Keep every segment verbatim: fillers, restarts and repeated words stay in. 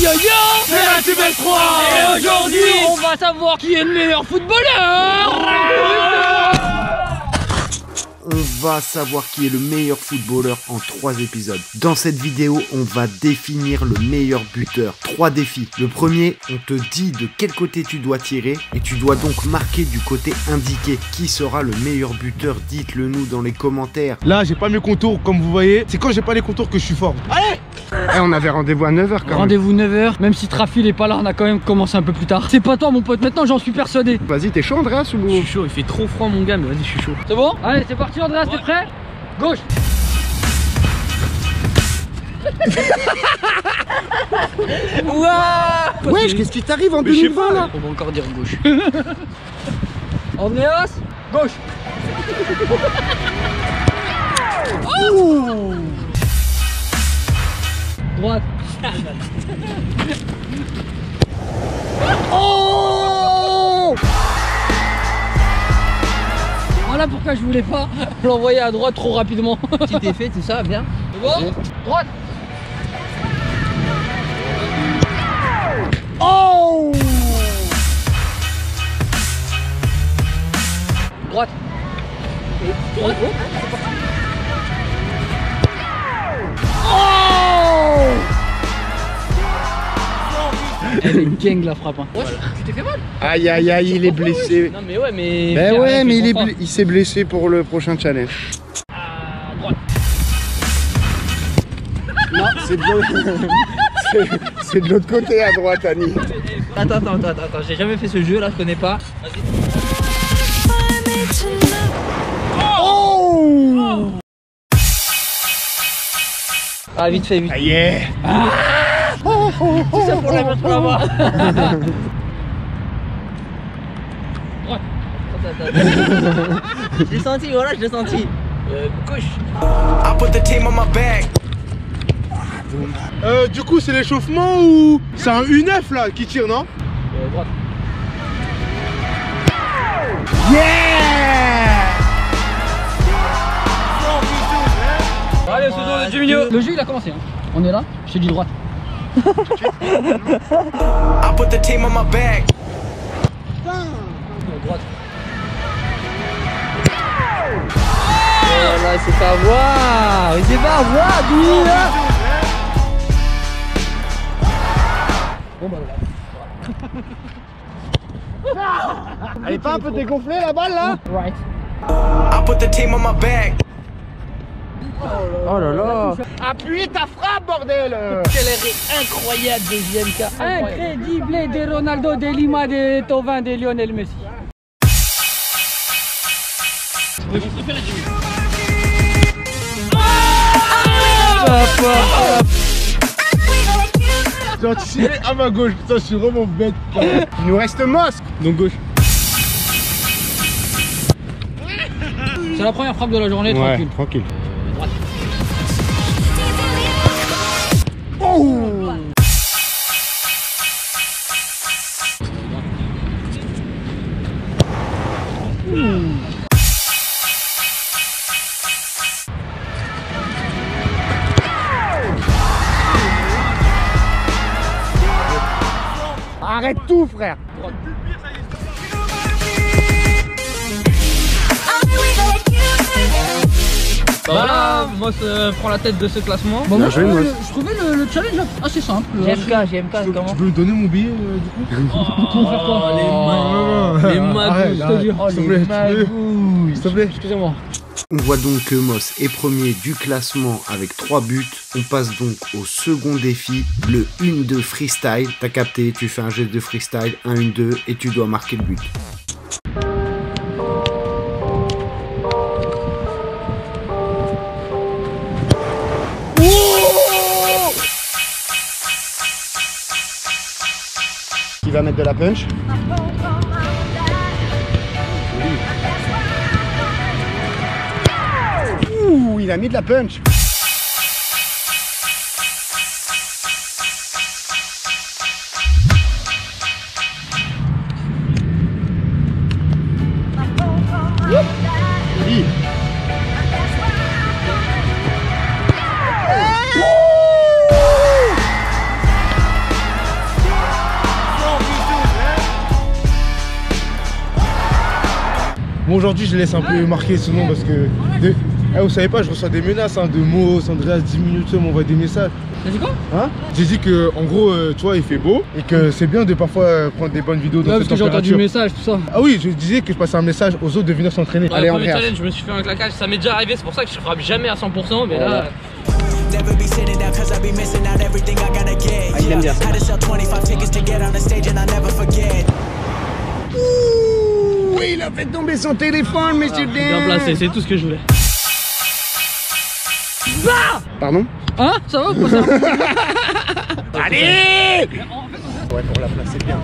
yo yo, c'est la T V trois. Et aujourd'hui, on va savoir qui est le meilleur footballeur. On va savoir qui est le meilleur footballeur en trois épisodes. Dans cette vidéo, on va définir le meilleur buteur. Trois défis. Le premier, on te dit de quel côté tu dois tirer et tu dois donc marquer du côté indiqué. Qui sera le meilleur buteur? Dites-le nous dans les commentaires. Là, j'ai pas mes contours, comme vous voyez. C'est quand j'ai pas les contours que je suis fort. Allez! Eh, on avait rendez-vous à neuf heures quand même. Rendez-vous neuf heures, même si Trafi n'est pas là, on a quand même commencé un peu plus tard. C'est pas toi mon pote, maintenant j'en suis persuadé. Vas-y, t'es chaud Andreas ou... Je suis chaud, il fait trop froid mon gars, mais vas-y je suis chaud. C'est bon? Allez c'est parti Andreas, ouais. T'es prêt? Gauche. Wouah. Wesh, qu'est-ce qui t'arrive en deux mille vingt là? On va encore dire gauche. Andreas, gauche. Oh. Droite. Oh, voilà pourquoi je voulais pas l'envoyer à droite trop rapidement. Petit effet, tout ça, bien. C'est bon ? Droite. Oh. Droite. Droite. Elle est gang la frappe hein. Ouais, voilà. Tu t'es fait mal. Aïe aïe aïe, il est blessé. Non mais ouais mais... Ben ouais mais il, il, il s'est blessé pour le prochain challenge. À droite. Non, c'est de l'autre côté à droite Annie. Attends, attends, attends, attends, j'ai jamais fait ce jeu là, je connais pas. Vas-y. Oh, oh. Ah vite fait, vite. Ah yeah ah. Oh, oh, oh, tout ça pour la mettre pour la voir. Je l'ai senti, voilà, je l'ai senti. Euh, gauche. Euh, du coup, c'est l'échauffement ou c'est un U neuf là qui tire, non? Euh, droite. Yeah. Allez, ce tour de Jiminho. Le jeu, il a commencé. Hein. On est là, je t'ai dit droite. I put the team on my back. Droite. Oh là, c'est pas waouh, c'est pas waouh, lui là. Bon bah là. Elle est pas un peu dégonflée la balle là? Right. I put the team on my back. Oh là là. Appuie ta frappe bordel. Quel arrêt incroyable de G M K. Incroyable de Ronaldo, de Lima, de Tovin, de Lionel Messi. C'est mon préféré Jimmy. J'ai anticipé à ma gauche, putain je suis vraiment bête. Il nous reste Moss. Donc gauche. C'est la première frappe de la journée, ouais, tranquille. tranquille. Arrête tout frère. Voilà, Moss euh, prend la tête de ce classement. Bon, moi, je, joué, trouvais le, je trouvais le, le challenge assez simple. G M K, G M K, comment? Tu peux lui donner mon billet euh, du coup? Pour faire quoi? Les magouilles, les magouilles, oh, les magouilles. S'il te plaît, excusez-moi. On voit donc que Moss est premier du classement avec trois buts. On passe donc au second défi, le un deux freestyle. T'as capté, tu fais un geste de freestyle, un un deux et tu dois marquer le but. Qui va mettre de la punch? Ouh, il a mis de la punch. Oui. Oh aujourd'hui, je laisse un peu marquer ce nom parce que... De... Eh, vous savez pas, je reçois des menaces hein, de Moss, Andreas, dix minutes, on m'envoie des messages. T'as dit quoi? Hein? J'ai dit que, en gros, euh, tu vois, il fait beau et que c'est bien de parfois prendre des bonnes vidéos dans ouais, cette température. Parce que j'ai entendu message, tout ça. Ah oui, je disais que je passais un message aux autres de venir s'entraîner. Allez, Andreas. Challenge, je me suis fait un claquage, ça m'est déjà arrivé, c'est pour ça que je frappe jamais à cent pour cent, mais voilà. Là... Ah, il aime bien ça. Ouh, il a fait tomber son téléphone, monsieur Dan. Bien placé, c'est tout ce que je voulais. Bah Pardon Hein Ça va ou quoi ça? Allez ouais, pour la placer bien.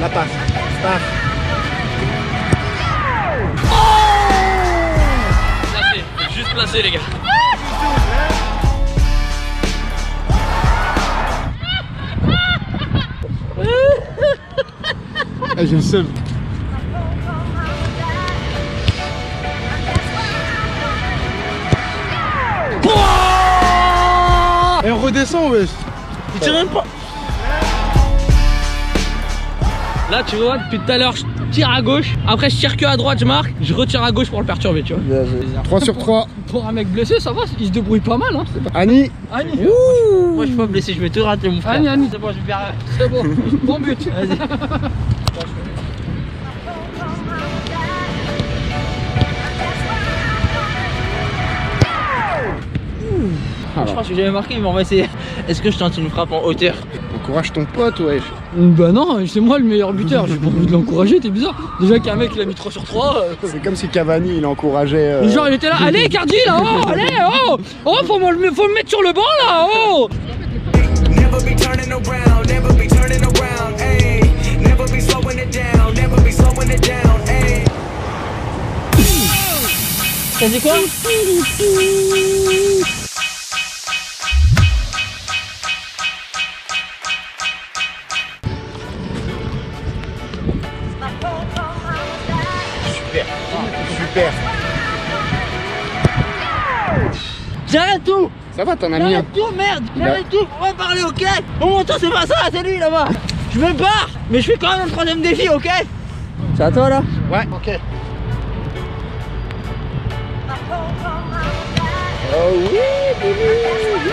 La passe. Passe. Oh ça fait. Faut juste placer les gars. Ah, j'ai le seum. Et on redescend wesh. Il tire même pas. Là tu vois depuis tout à l'heure je tire à gauche. Après je tire que à droite je marque. Je retire à gauche pour le perturber tu vois. Bien, bien. trois sur trois. Pour, pour un mec blessé ça va, il se débrouille pas mal hein. Annie Annie Ouh. Moi je suis pas blessé, je vais tout rater mon frère. Annie Annie c'est bon je vais faire. C'est bon. Bon but. Vas-y. Alors. Je pense que j'avais marqué, mais on va essayer. Est-ce que je tente une frappe en hauteur? Encourage ton pote, ouais. Bah non, c'est moi le meilleur buteur. J'ai pas envie de l'encourager, t'es bizarre. Déjà qu'un mec il a mis trois sur trois. Euh... C'est comme si Cavani il encourageait. Euh... Genre il était là, allez Cardi là, oh, allez, oh, oh, faut, me, faut me mettre sur le banc là, oh. T'as dit quoi? Super. J'arrête tout. Ça va, t'en as mis un. J'arrête tout, merde. J'arrête tout. On va parler, ok. Bon, mon tour, c'est pas ça, c'est lui là-bas. Je me barre, mais je fais quand même le troisième défi, ok. C'est à toi là? Ouais. Ok. Oh oui, oui, oui.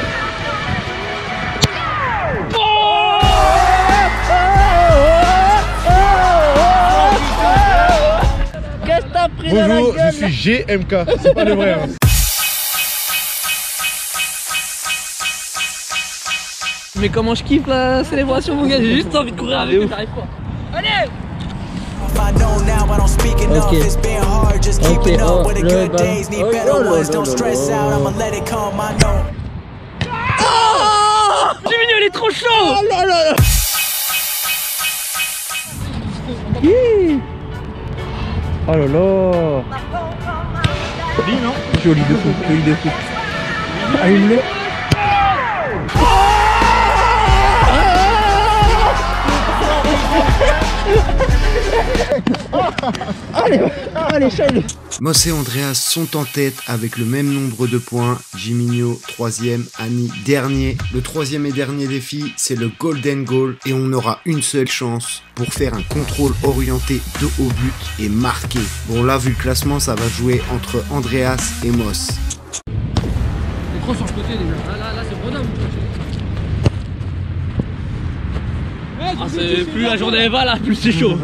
Bonjour, je suis G M K, c'est pas le vrai. Hein. Mais comment je kiffe la célébration, mon gars, j'ai juste envie de courir avec vous. T'arrives pas. Allez! Ok. Ok, oh, le ballon. Oh, oh, le, le, le, oh. Oh Jiminho, il est trop chaud! Oh là là! Yeah. Oh là là! Joli non? Joli de fou, joli de fou. Ah il l'est! Oh allez, allez, salut! Moss et Andreas sont en tête avec le même nombre de points. Jiminho, troisième, Annie, dernier. Le troisième et dernier défi, c'est le Golden Goal. Et on aura une seule chance pour faire un contrôle orienté de haut but et marquer. Bon là, vu le classement, ça va jouer entre Andreas et Moss. C'est trop sur le côté déjà. Là, là, là c'est Ronaldo. Ah, c'est plus la journée Eva là, plus c'est chaud.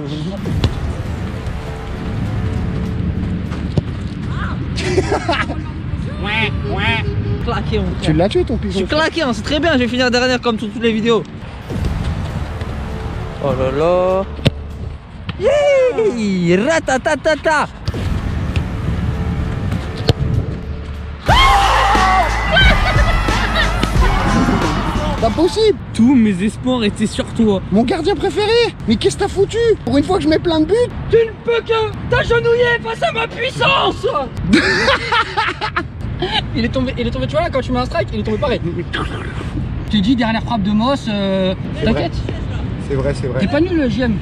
Ouais, ouais. Claqué, on tu l'as tué ton pigeon. Je suis claqué, hein, c'est très bien, je vais finir derrière comme sur toutes les vidéos. Oh là là. Yee yeah. Ratatatata. Impossible. Tous mes espoirs étaient sur toi. Mon gardien préféré. Mais qu'est-ce que t'as foutu? Pour une fois que je mets plein de buts. Tu ne peux que t'agenouiller face à ma puissance. Il est tombé, il est tombé, tu vois là, quand tu mets un strike, il est tombé pareil. Je t'ai dit, dernière frappe de Moss, euh, t'inquiète. C'est vrai, c'est vrai. T'es pas nul, J M.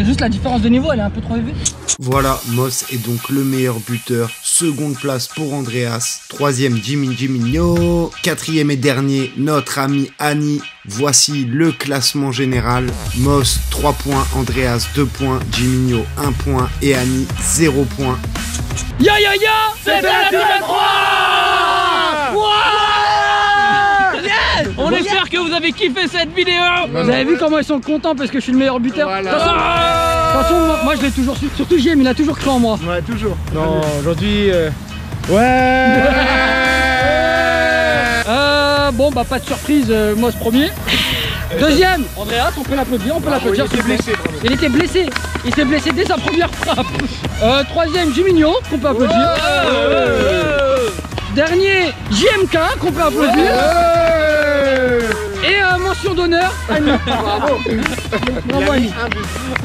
C'est juste la différence de niveau, elle est un peu trop élevée. Voilà, Moss est donc le meilleur buteur. Seconde place pour Andreas. Troisième, Jiminho. Quatrième et dernier, notre ami Annie. Voici le classement général. Moss, trois points. Andreas, deux points. Jiminho, un point. Et Annie, zéro point. Yo yo yo, c'est la trois. On espère que vous avez kiffé cette vidéo. Vous avez vu comment ils sont contents parce que je suis le meilleur buteur. Voilà. De toute façon, de toute façon moi, moi je l'ai toujours su. Surtout J M, il a toujours cru en moi. Ouais, toujours. Non, aujourd'hui... Euh... Ouais, ouais. Euh, Bon bah pas de surprise, euh, moi ce premier. Deuxième, Andreas, on peut l'applaudir, on peut l'applaudir. Il était blessé. Il était blessé. Il s'est blessé dès sa première frappe. Euh, troisième, Jiminho, qu'on peut applaudir. Ouais. Euh... Dernier, G M K, qu'on peut applaudir. Ouais. Et euh, mention d'honneur, Annie. Bravo. Bravo Annie.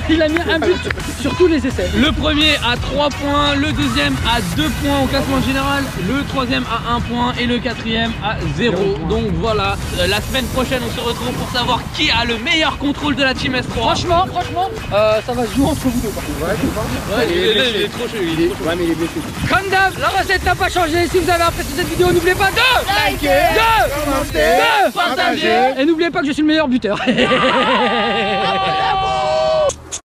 Il a mis un but sur tous les essais. Le premier à trois points, le deuxième à deux points au classement général, le troisième à un point et le quatrième à zéro. Donc voilà, euh, la semaine prochaine on se retrouve pour savoir qui a le meilleur contrôle de la team S trois. Franchement, franchement, euh, ça va se jouer entre vous deux. Ouais, ouais, ouais, il, il, est blessé. il est trop chaud, il est trop ouais, mais il est blessé. Comme d'hab, la recette n'a pas changé. Si vous avez apprécié cette vidéo, n'oubliez pas de liker, de commenter, de partager. Et n'oubliez pas que je suis le meilleur buteur.